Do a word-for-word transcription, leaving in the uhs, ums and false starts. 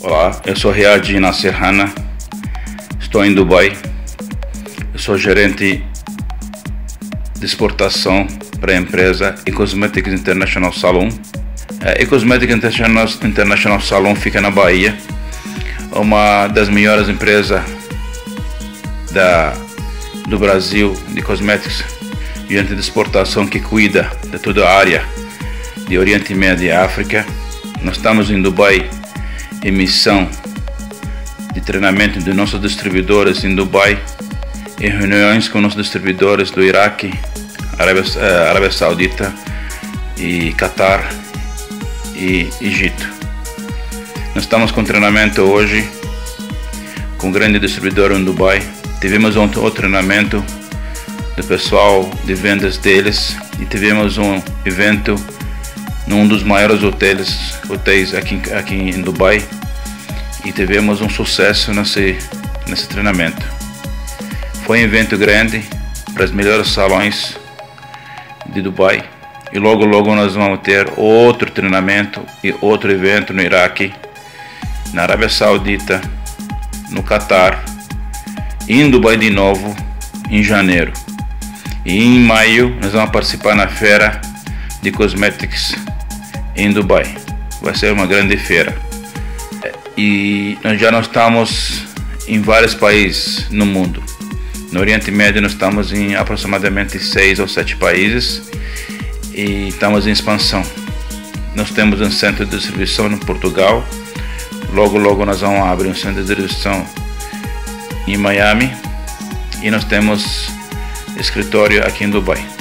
Olá, eu sou Reyadh Nasser Hanna, estou em Dubai, eu sou gerente de exportação para a empresa eCosmetics International Salon. A eCosmetics International Salon fica na Bahia, uma das melhores empresas da, do Brasil de cosméticos, gerente de exportação que cuida de toda a área de Oriente Médio e África. Nós estamos em Dubai, em missão de treinamento de nossos distribuidores em Dubai, em reuniões com nossos distribuidores do Iraque, Arábia, Arábia Saudita e Catar e Egito. Nós estamos com treinamento hoje com um grande distribuidor em Dubai. Tivemos um outro treinamento do pessoal de vendas deles e tivemos um evento num dos maiores hotéis, hotéis aqui, aqui em Dubai, e tivemos um sucesso nesse, nesse treinamento. Foi um evento grande para os melhores salões de Dubai, e logo logo nós vamos ter outro treinamento e outro evento no Iraque, na Arábia Saudita, no Catar, e em Dubai de novo em janeiro. E em maio nós vamos participar na feira de cosméticos em Dubai. Vai ser uma grande feira, e nós já nós estamos em vários países no mundo. No Oriente Médio nós estamos em aproximadamente seis ou sete países e estamos em expansão. Nós temos um centro de distribuição no Portugal, logo logo nós vamos abrir um centro de distribuição em Miami, e nós temos escritório aqui em Dubai.